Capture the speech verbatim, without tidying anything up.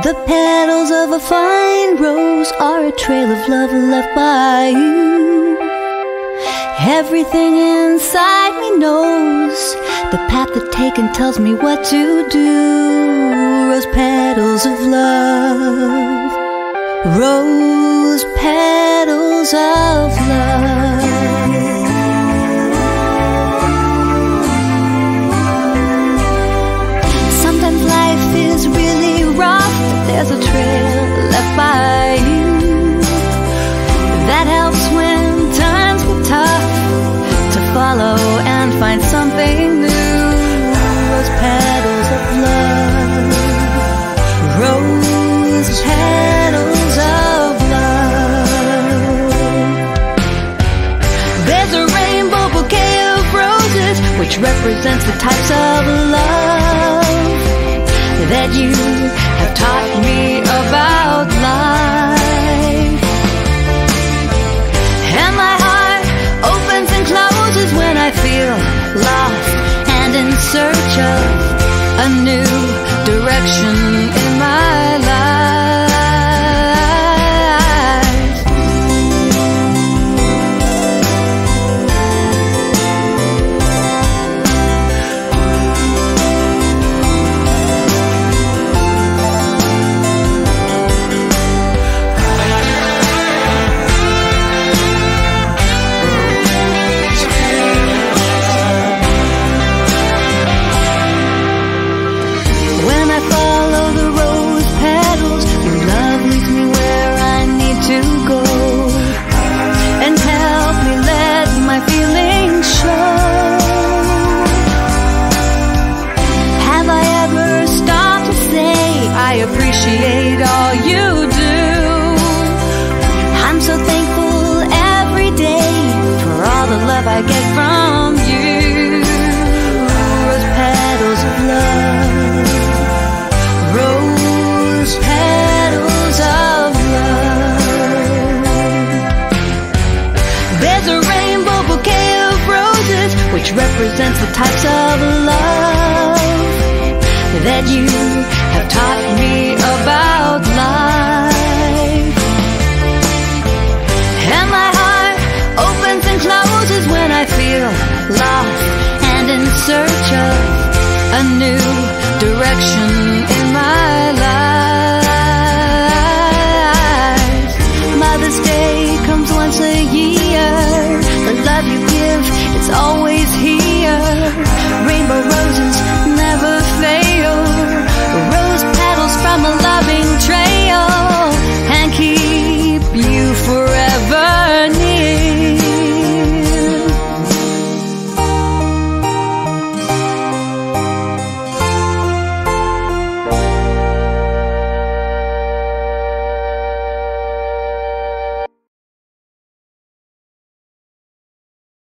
The petals of a fine rose are a trail of love left by you. Everything inside me knows the path to take and tells me what to do. Rose petals of love, rose petals of love. Sometimes life is really rough, but there's a trail left by you that helps when times get tough to follow and find something new. Rose petals of love, rose petals of love. There's a rainbow bouquet of roses which represents the types of love that you have taught me about life. And my heart opens and closes when I feel lost and in search of a new direction in my life. Represents the types of love that you have taught me about life. And my heart opens and closes when I feel lost and in search of a new direction in my life. Mother's Day comes once a year. The love you give, it's always here. Rainbow roses never fail. Rose petals from a loving trail, and keep you forever near.